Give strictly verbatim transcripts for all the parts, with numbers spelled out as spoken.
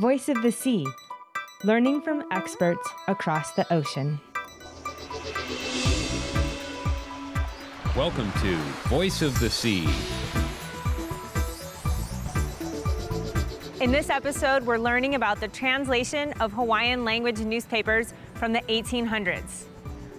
Voice of the Sea, learning from experts across the ocean. Welcome to Voice of the Sea. In this episode, we're learning about the translation of Hawaiian language newspapers from the eighteen hundreds.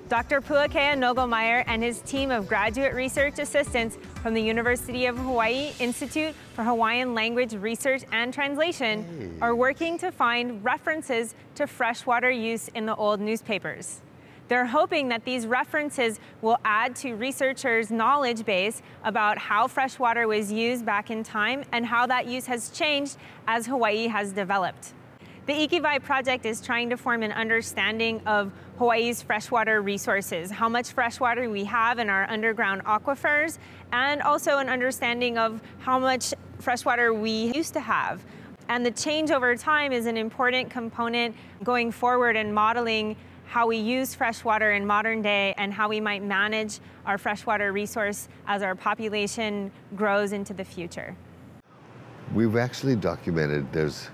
Doctor Puakea Nogelmeier and his team of graduate research assistants from the University of Hawaii Institute for Hawaiian Language Research and Translation hey. are working to find references to freshwater use in the old newspapers. They're hoping that these references will add to researchers' knowledge base about how freshwater was used back in time and how that use has changed as Hawaii has developed. The 'Ike Wai project is trying to form an understanding of Hawaii's freshwater resources, how much freshwater we have in our underground aquifers, and also an understanding of how much freshwater we used to have. And the change over time is an important component going forward in modeling how we use freshwater in modern day and how we might manage our freshwater resource as our population grows into the future. We've actually documented there's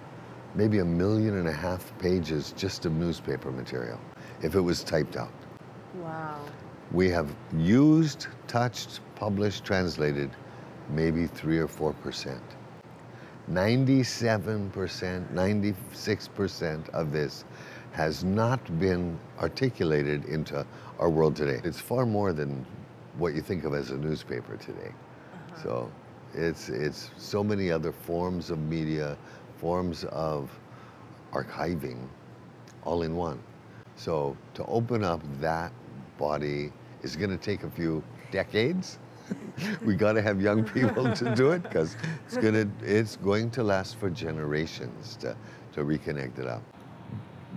maybe a million and a half pages just of newspaper material, if it was typed out. Wow. We have used, touched, published, translated, maybe three or four percent. ninety-seven percent, ninety-six percent of this has not been articulated into our world today. It's far more than what you think of as a newspaper today. Uh-huh. So it's, it's so many other forms of media, forms of archiving, all in one. So to open up that body is going to take a few decades. We got to have young people to do it because it's going to it's going to last for generations to to reconnect it up.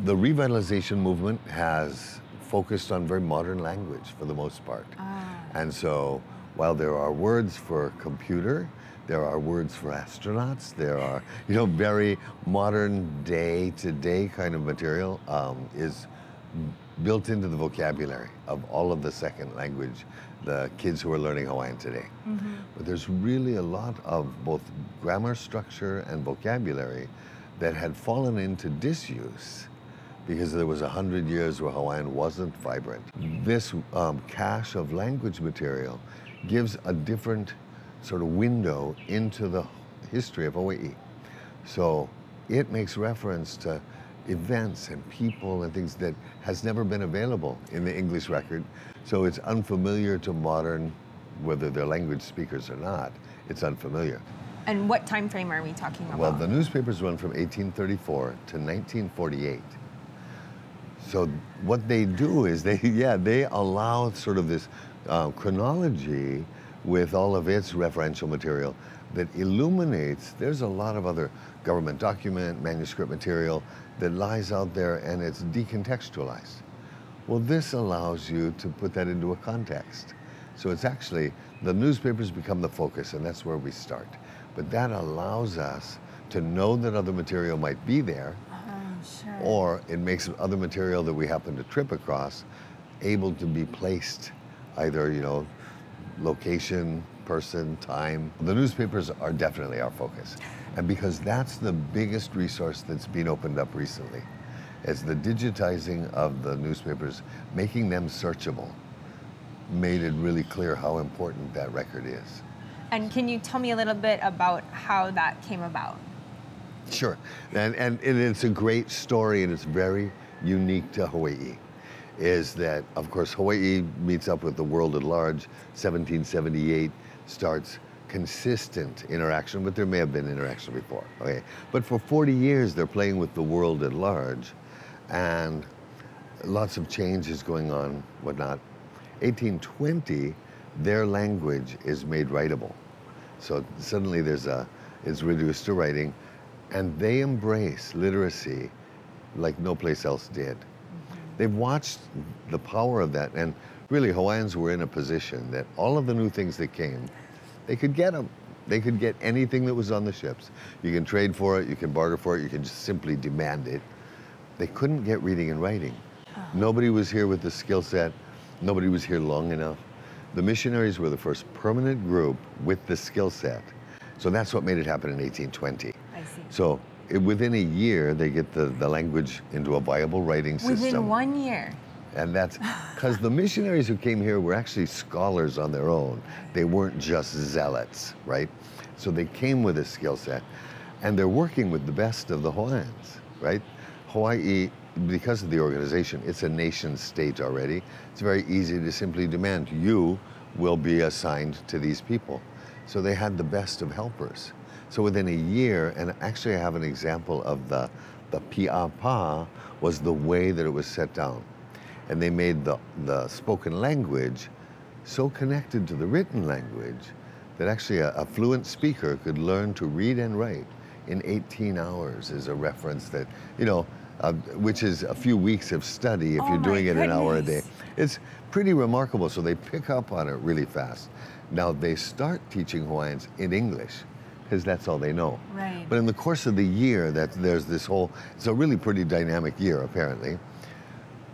The revitalization movement has focused on very modern language for the most part, ah. and so while there are words for computer, there are words for astronauts. There are, you know, very modern day-to-day kind of material um, is built into the vocabulary of all of the second language, the kids who are learning Hawaiian today. Mm-hmm. But there's really a lot of both grammar structure and vocabulary that had fallen into disuse because there was a hundred years where Hawaiian wasn't vibrant. This um, cache of language material gives a different sort of window into the history of Hawaii. So it makes reference to events and people and things that has never been available in the English record. So it's unfamiliar to modern, whether they're language speakers or not, it's unfamiliar. And what time frame are we talking about? Well, the newspapers run from eighteen thirty-four to nineteen forty-eight. So what they do is they, yeah, they allow sort of this uh, chronology with all of its referential material that illuminates, there's a lot of other government document, manuscript material that lies out there and it's decontextualized. Well, this allows you to put that into a context. So it's actually, the newspapers become the focus and that's where we start. But that allows us to know that other material might be there, um, sure. or it makes other material that we happen to trip across able to be placed either, you know, location, person, time. The newspapers are definitely our focus. And because that's the biggest resource that's been opened up recently, is the digitizing of the newspapers, making them searchable, made it really clear how important that record is. And can you tell me a little bit about how that came about? Sure. And, and it's a great story and it's very unique to Hawaii. Is that, of course, Hawaii meets up with the world at large. seventeen seventy-eight starts consistent interaction, but there may have been interaction before. Okay. But for forty years, they're playing with the world at large, and lots of change is going on, whatnot. eighteen twenty, their language is made writable. So suddenly there's a, it's reduced to writing, and they embrace literacy like no place else did. They've watched the power of that, and really Hawaiians were in a position that all of the new things that came, they could get them. They could get anything that was on the ships. You can trade for it, you can barter for it, you can just simply demand it. They couldn't get reading and writing. Oh. Nobody was here with the skill set. Nobody was here long enough. The missionaries were the first permanent group with the skill set. So that's what made it happen in eighteen twenty. I see. So within a year, they get the, the language into a viable writing system. Within one year. And that's because the missionaries who came here were actually scholars on their own. They weren't just zealots, right? So they came with a skill set, and they're working with the best of the Hawaiians, right? Hawaii, because of the organization, it's a nation state already. It's very easy to simply demand, you will be assigned to these people. So they had the best of helpers. So within a year, and actually I have an example of the, the piʻapā was the way that it was set down. And they made the, the spoken language so connected to the written language that actually a, a fluent speaker could learn to read and write in eighteen hours is a reference that, you know, uh, which is a few weeks of study if oh you're doing it goodness. an hour a day. It's pretty remarkable, so they pick up on it really fast. Now they start teaching Hawaiians in English because that's all they know. Right. But in the course of the year, that there's this whole, it's a really pretty dynamic year apparently.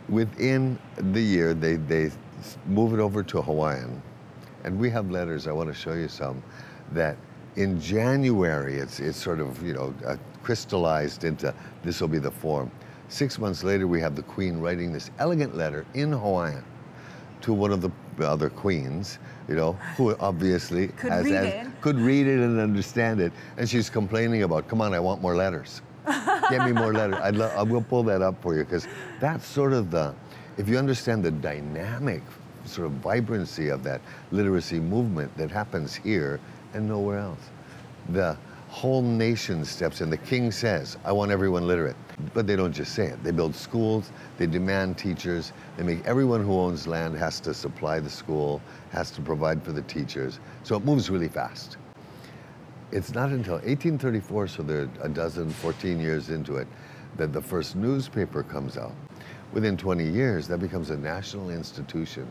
Within the year, they, they move it over to Hawaiian. And we have letters, I want to show you some, that in January, it's, it's sort of, you know, uh, crystallized into this will be the form. Six months later, we have the Queen writing this elegant letter in Hawaiian to one of the other queens, you know, who obviously could, has, read has, could read it and understand it. And she's complaining about, come on, I want more letters. Get me more letters. I'd love, I will pull that up for you because that's sort of the, if you understand the dynamic sort of vibrancy of that literacy movement that happens here and nowhere else. The whole nation steps in. The king says, I want everyone literate. But they don't just say it. They build schools, they demand teachers, they make everyone who owns land has to supply the school, has to provide for the teachers. So it moves really fast. It's not until eighteen thirty-four, so they're a dozen, fourteen years into it, that the first newspaper comes out. Within twenty years, that becomes a national institution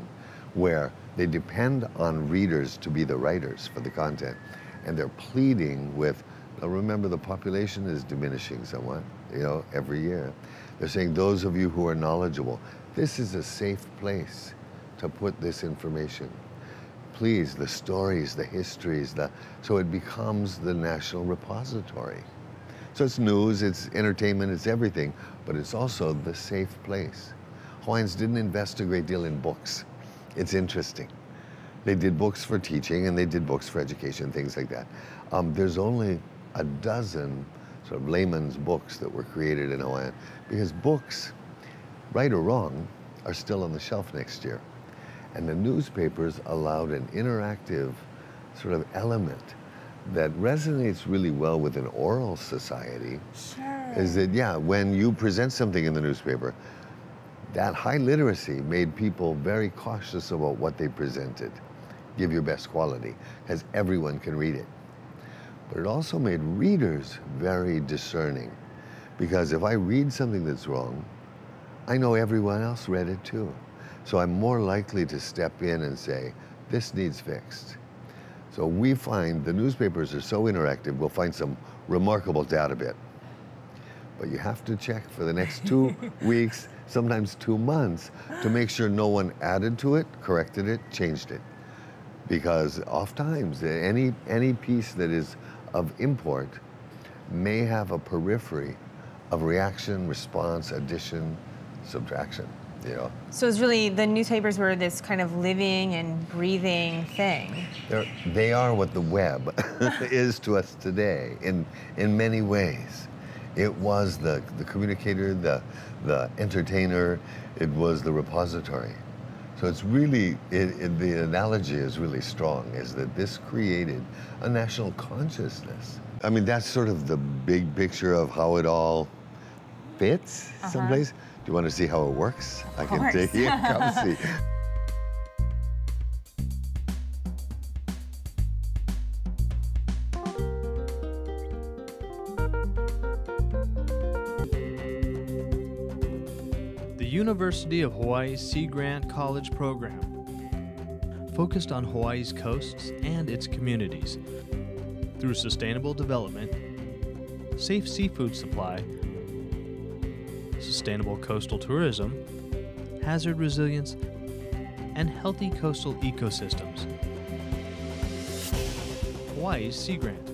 where they depend on readers to be the writers for the content. And they're pleading with, now remember the population is diminishing somewhat, you know, every year. They're saying, those of you who are knowledgeable, this is a safe place to put this information. Please, the stories, the histories, the, so it becomes the national repository. So it's news, it's entertainment, it's everything, but it's also the safe place. Hawaiians didn't invest a great deal in books. It's interesting. They did books for teaching and they did books for education, things like that. Um, there's only a dozen sort of layman's books that were created in Hawaiian because books, right or wrong, are still on the shelf next year. And the newspapers allowed an interactive sort of element that resonates really well with an oral society. Sure. Is that, yeah, when you present something in the newspaper, that high literacy made people very cautious about what they presented. Give your best quality, because everyone can read it. But it also made readers very discerning, because if I read something that's wrong, I know everyone else read it too. So I'm more likely to step in and say, this needs fixed. So we find the newspapers are so interactive, we'll find some remarkable data bit. But you have to check for the next two weeks, sometimes two months, to make sure no one added to it, corrected it, changed it. Because oftentimes, any, any piece that is of import may have a periphery of reaction, response, addition, subtraction. Yeah. So it's really, the newspapers were this kind of living and breathing thing. They're, they are what the web is to us today in, in many ways. It was the, the communicator, the, the entertainer, it was the repository. So it's really, it, it, the analogy is really strong, is that this created a national consciousness. I mean, that's sort of the big picture of how it all fits uh-huh. someplace. Do you want to see how it works? Of I can course. take you. Come see. The University of Hawaii's Sea Grant College Program focused on Hawaii's coasts and its communities through sustainable development, safe seafood supply, sustainable coastal tourism, hazard resilience, and healthy coastal ecosystems. Hawaii's Sea Grant.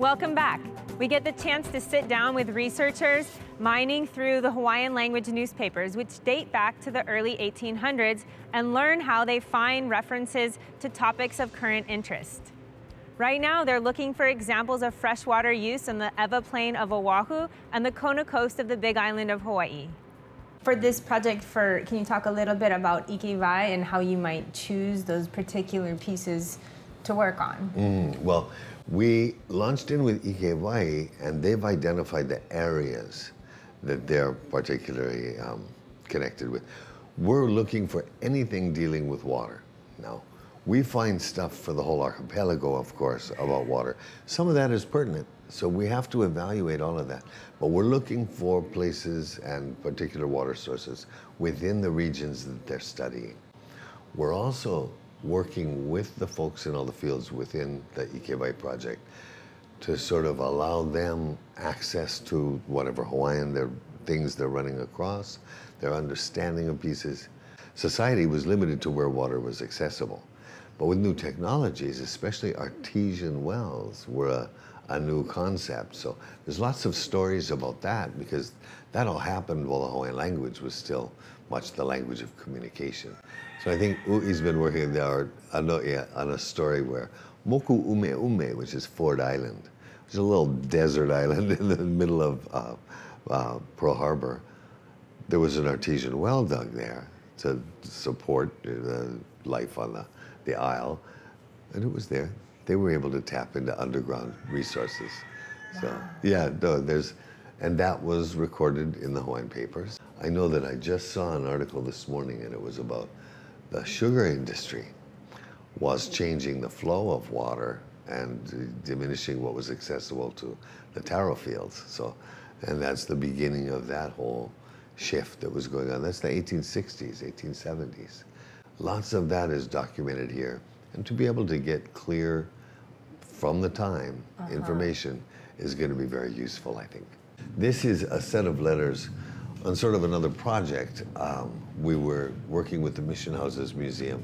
Welcome back. We get the chance to sit down with researchers mining through the Hawaiian language newspapers, which date back to the early eighteen hundreds, and learn how they find references to topics of current interest. Right now, they're looking for examples of freshwater use on the Ewa Plain of Oahu and the Kona Coast of the Big Island of Hawaii. For this project, for can you talk a little bit about 'Ike Wai and how you might choose those particular pieces to work on? Mm, well, we launched in with 'Ike Wai, and they've identified the areas that they're particularly um, connected with. We're looking for anything dealing with water. Now, we find stuff for the whole archipelago, of course, about water. Some of that is pertinent, so we have to evaluate all of that. But we're looking for places and particular water sources within the regions that they're studying. We're also working with the folks in all the fields within the 'Ike Wai project to sort of allow them access to whatever Hawaiian their things they're running across, their understanding of pieces. Society was limited to where water was accessible. But with new technologies, especially artesian wells, were a, a new concept. So there's lots of stories about that, because that all happened while the Hawaiian language was still much the language of communication. So I think U'i's been working there on a story where Moku Ume Ume, which is Ford Island, which is a little desert island in the middle of uh, uh, Pearl Harbor, there was an artesian well dug there to support the life on the, the isle, and it was there. They were able to tap into underground resources. Wow. So yeah, no, there's, and that was recorded in the Hawaiian papers. I know that I just saw an article this morning, and it was about the sugar industry was changing the flow of water and diminishing what was accessible to the taro fields. So, and that's the beginning of that whole shift that was going on. That's the eighteen sixties, eighteen seventies. Lots of that is documented here. And to be able to get clear from the time uh-huh. information is going to be very useful, I think. This is a set of letters on sort of another project. Um, we were working with the Mission Houses Museum.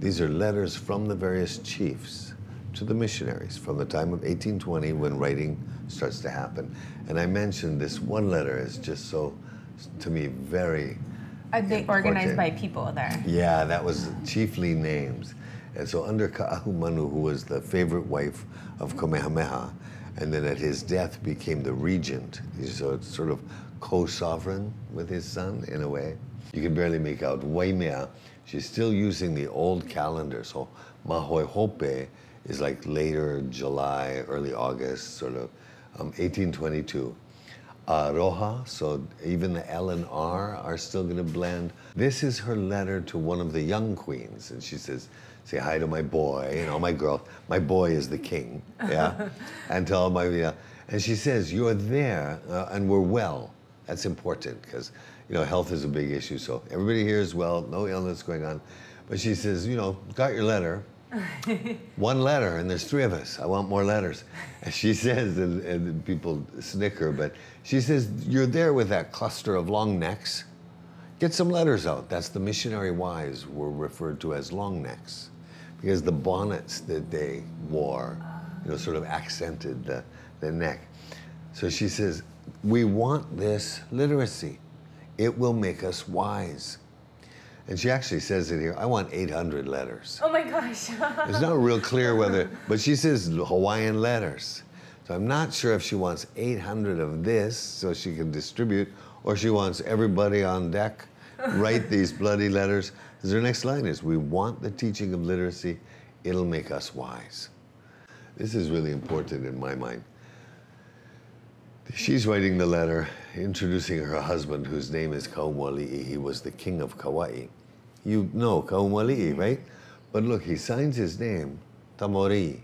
These are letters from the various chiefs to the missionaries from the time of eighteen twenty, when writing starts to happen. And I mentioned this one letter is just so, to me, very Are they important. Organized by people there? Yeah, that was chiefly names. And so under Ka'ahu Manu, who was the favorite wife of Kamehameha, and then at his death became the regent. He's a sort of co-sovereign with his son, in a way. You can barely make out Waimea. She's still using the old calendar, so Mahoihope is like later July, early August, sort of um, eighteen twenty-two. Aroha, uh, so even the L and R are still going to blend. This is her letter to one of the young queens, and she says, say hi to my boy and all my girls. My boy is the king, yeah? And to all my, yeah. And she says, you're there, uh, and we're well. That's important, because, you know, health is a big issue, so everybody here is well, no illness going on. But she says, you know, got your letter. One letter, and there's three of us. I want more letters. And she says, and, and people snicker, but she says, you're there with that cluster of long necks. Get some letters out. That's the missionary wives were referred to as long necks, because the bonnets that they wore, you know, sort of accented the, the neck. So she says, we want this literacy. It will make us wise. And she actually says in here, I want eight hundred letters. Oh my gosh. It's not real clear whether, but she says Hawaiian letters. So I'm not sure if she wants eight hundred of this so she can distribute, or she wants everybody on deck, write these bloody letters. Because her next line is, we want the teaching of literacy. It'll make us wise. This is really important in my mind. She's writing the letter, introducing her husband, whose name is Kaumuali'i. He was the king of Kauai. You know Kaumuali'i, right? But look, he signs his name, Tamori'i,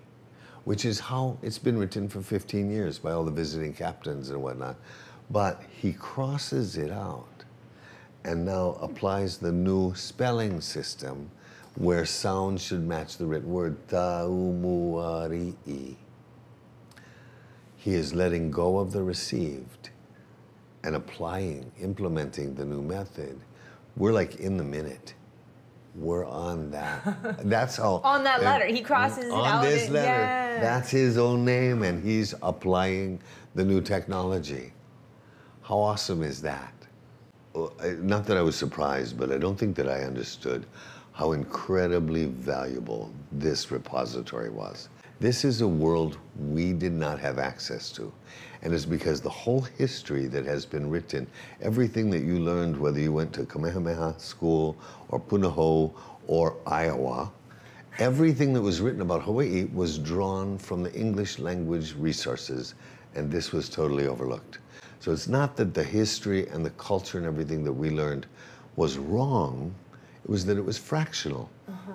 which is how it's been written for fifteen years by all the visiting captains and whatnot. But he crosses it out and now applies the new spelling system where sound should match the written word, Taumuali'i. He is letting go of the received and applying, implementing the new method. We're like in the minute. we're on that. That's all. On that letter. He crosses it out. On this letter. Yeah. That's his own name, and he's applying the new technology. How awesome is that? Not that I was surprised, but I don't think that I understood how incredibly valuable this repository was. This is a world we did not have access to. And it's because the whole history that has been written, everything that you learned, whether you went to Kamehameha School or Punahou or Iowa, everything that was written about Hawaii was drawn from the English language resources, and this was totally overlooked. So it's not that the history and the culture and everything that we learned was wrong, it was that it was fractional. Uh-huh.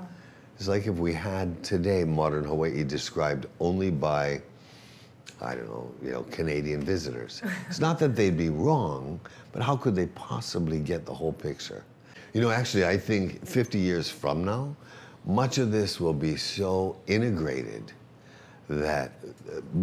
It's like if we had today modern Hawaii described only by, I don't know, you know, Canadian visitors. It's not that they'd be wrong, but how could they possibly get the whole picture? You know, actually, I think fifty years from now, much of this will be so integrated that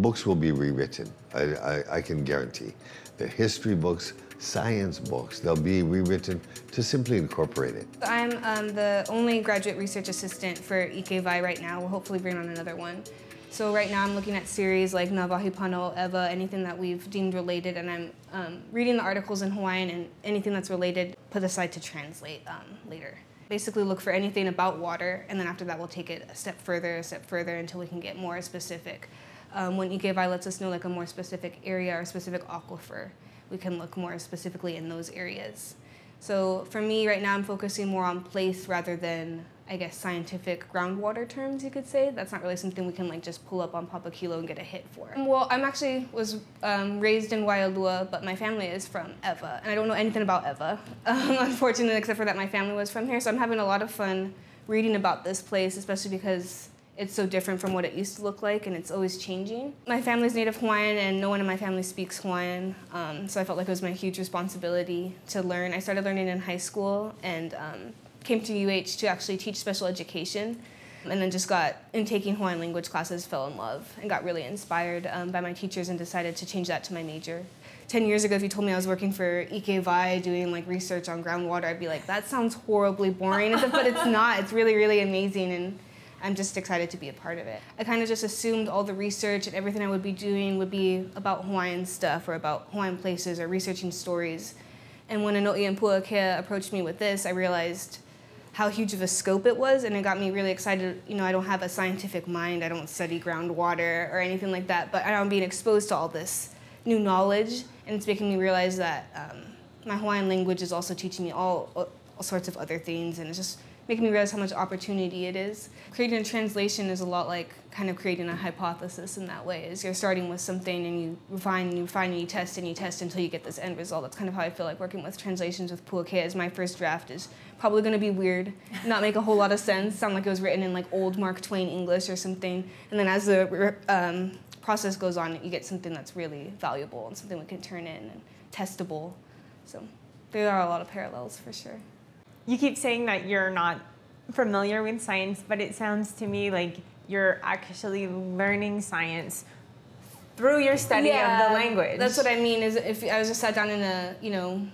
books will be rewritten. I, I, I can guarantee that history books, science books, they'll be rewritten to simply incorporate it. I'm um, the only graduate research assistant for 'Ike Wai right now. We'll hopefully bring on another one. So right now I'm looking at series like Nā Wahi Pana o ʻEwa, anything that we've deemed related, and I'm um, reading the articles in Hawaiian, and anything that's related, put aside to translate um, later. Basically look for anything about water, and then after that we'll take it a step further, a step further, until we can get more specific. Um, when 'Ike Wai lets us know like a more specific area or a specific aquifer, we can look more specifically in those areas. So for me right now, I'm focusing more on place rather than, I guess, scientific groundwater terms, you could say. That's not really something we can like just pull up on Papakilo and get a hit for. Well, I'm actually was um, raised in Waialua, but my family is from Ewa, and I don't know anything about Ewa, um, unfortunately, except for that my family was from here. So I'm having a lot of fun reading about this place, especially because it's so different from what it used to look like, and it's always changing. My family's native Hawaiian, and no one in my family speaks Hawaiian, um, so I felt like it was my huge responsibility to learn. I started learning in high school, and um, came to U H to actually teach special education, and then just got, in taking Hawaiian language classes, fell in love, and got really inspired um, by my teachers, and decided to change that to my major. Ten years ago, if you told me I was working for 'Ike Wai doing like research on groundwater, I'd be like, that sounds horribly boring, but it's not. It's really, really amazing, and I'm just excited to be a part of it. I kind of just assumed all the research and everything I would be doing would be about Hawaiian stuff or about Hawaiian places or researching stories. And when Ano'i and Puakea approached me with this, I realized how huge of a scope it was, and it got me really excited. You know, I don't have a scientific mind, I don't study groundwater or anything like that, but I'm being exposed to all this new knowledge, and it's making me realize that um, my Hawaiian language is also teaching me all, all sorts of other things, and it's just making me realize how much opportunity it is. Creating a translation is a lot like kind of creating a hypothesis in that way, is you're starting with something and you refine and you refine and you test and you test until you get this end result. That's kind of how I feel like working with translations with Puakea is my first draft is probably gonna be weird, not make a whole lot of sense, sound like it was written in like old Mark Twain English or something. And then as the um, process goes on, you get something that's really valuable and something we can turn in and testable. So there are a lot of parallels for sure. You keep saying that you're not familiar with science, but it sounds to me like you're actually learning science through your study yeah, of the language. That's what I mean, is if I was just sat down in a, you know,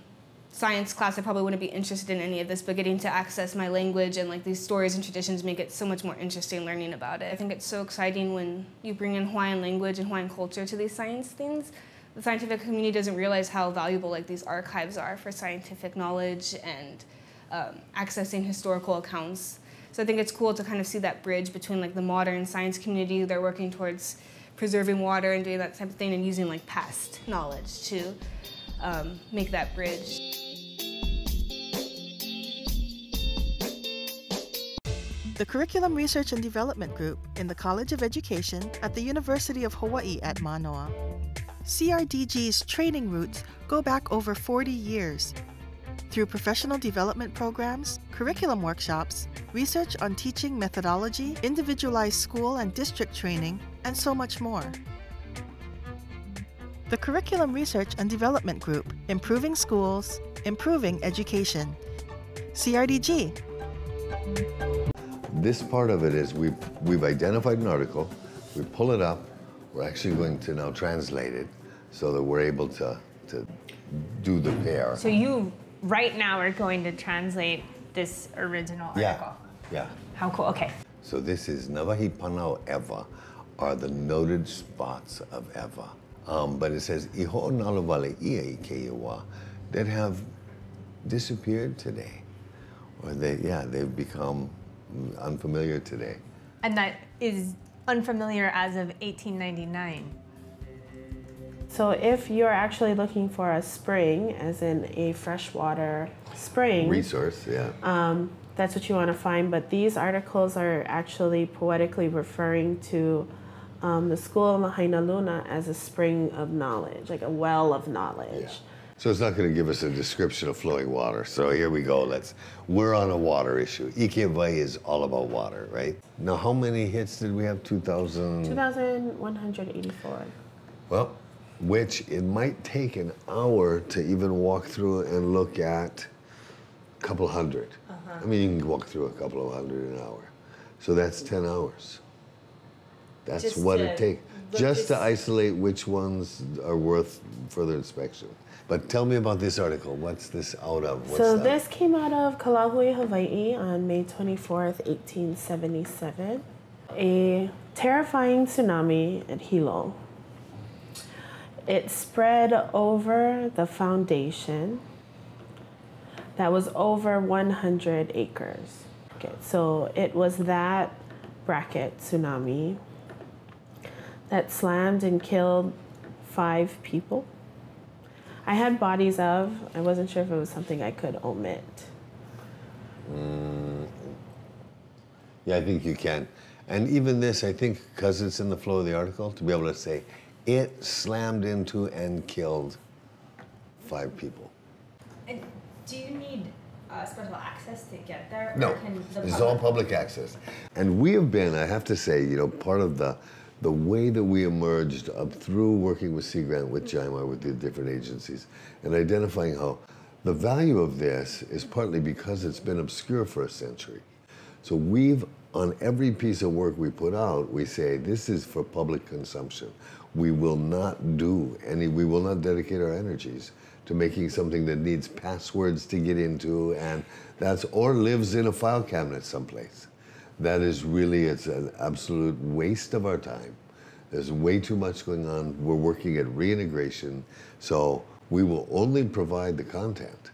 science class, I probably wouldn't be interested in any of this, but getting to access my language and like these stories and traditions make it so much more interesting learning about it. I think it's so exciting when you bring in Hawaiian language and Hawaiian culture to these science things. The scientific community doesn't realize how valuable like these archives are for scientific knowledge and Um, accessing historical accounts. So I think it's cool to kind of see that bridge between like the modern science community, they're working towards preserving water and doing that type of thing, and using like past knowledge to um, make that bridge. The Curriculum Research and Development Group in the College of Education at the University of Hawaii at Manoa. C R D G's training roots go back over forty years. Through professional development programs, curriculum workshops, research on teaching methodology, individualized school and district training, and so much more. The Curriculum Research and Development Group, Improving Schools, Improving Education. C R D G. This part of it is we've, we've identified an article, we pull it up, we're actually going to now translate it so that we're able to, to do the pair. So you right now we're going to translate this original article? Yeah, yeah. How cool, okay. So this is Nā Wahi Pana o ʻEwa, are the noted spots of Ewa. Um, but it says, iho nalawale'ia ike iwa, that have disappeared today. Or they, yeah, they've become unfamiliar today. And that is unfamiliar as of eighteen ninety-nine. So if you're actually looking for a spring, as in a freshwater spring. Resource, yeah. Um, that's what you want to find, but these articles are actually poetically referring to um, the school in Lahainaluna as a spring of knowledge, like a well of knowledge. Yeah. So it's not going to give us a description of flowing water. So here we go. Let's. We're on a water issue. Ike Wai is all about water, right? Now, how many hits did we have? two thousand? two thousand one hundred eighty-four. Well, which it might take an hour to even walk through and look at a couple hundred. Uh-huh. I mean, you can walk through a couple of hundred an hour. So that's ten hours. That's just what it takes. Just to isolate which ones are worth further inspection. But tell me about this article. What's this out of? What's so that? This came out of Kalahui, Hawaii on May twenty-fourth, eighteen seventy-seven. A terrifying tsunami at Hilo. It spread over the foundation that was over one hundred acres. Okay, so it was that bracket tsunami that slammed and killed five people. I had bodies of, I wasn't sure if it was something I could omit. Mm. Yeah, I think you can. And even this, I think, because it's in the flow of the article, to be able to say, it slammed into and killed five people. And do you need uh, special access to get there? No, the it's all public access. And we have been, I have to say, you know, part of the The way that we emerged up through working with Sea Grant, with JIMAR, with the different agencies, and identifying how the value of this is partly because it's been obscure for a century. So we've, on every piece of work we put out, we say, this is for public consumption. We will not do any, we will not dedicate our energies to making something that needs passwords to get into, and that's, or lives in a file cabinet someplace. That is really, it's an absolute waste of our time. There's way too much going on. We're working at reintegration, so we will only provide the content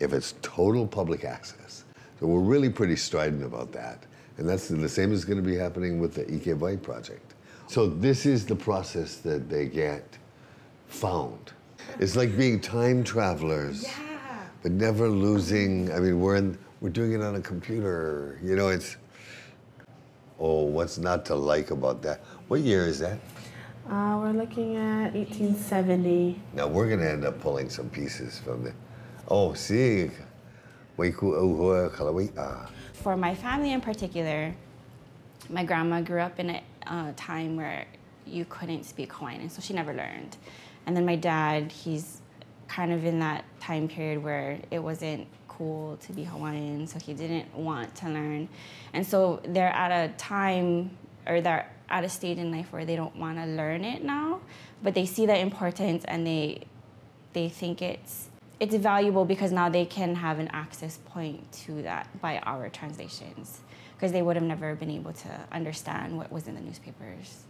if it's total public access. So we're really pretty strident about that. And that's the same is going to be happening with the Ike Wai project. So this is the process that they get found. It's like being time travelers, yeah. But never losing, I mean, we're, in, we're doing it on a computer, you know, it's, oh, what's not to like about that? What year is that? Uh, we're looking at eighteen seventy. Now, we're going to end up pulling some pieces from the... Oh, see. Waikuʻu, Kalahui. For my family in particular, my grandma grew up in a uh, time where you couldn't speak Hawaiian, and so she never learned. And then my dad, he's kind of in that time period where it wasn't cool to be Hawaiian, so he didn't want to learn. And so they're at a time, or they're at a stage in life where they don't want to learn it now, but they see the importance and they they think it's it's valuable because now they can have an access point to that by our translations, because they would have never been able to understand what was in the newspapers.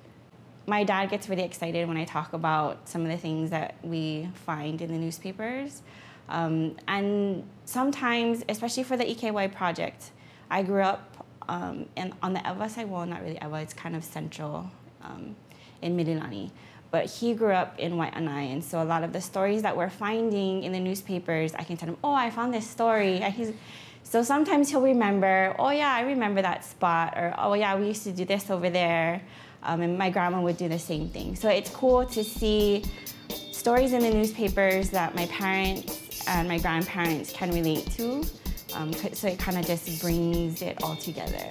My dad gets really excited when I talk about some of the things that we find in the newspapers. Um, and sometimes, especially for the Ike Wai project, I grew up um, in, on the Ewa side, well, not really Ewa, it's kind of central um, in Mililani. But he grew up in Waianae, and so a lot of the stories that we're finding in the newspapers, I can tell him, oh, I found this story. And he's, so sometimes he'll remember, oh yeah, I remember that spot, or oh yeah, we used to do this over there. Um, and my grandma would do the same thing. So it's cool to see stories in the newspapers that my parents and my grandparents can relate to, um, so it kind of just brings it all together.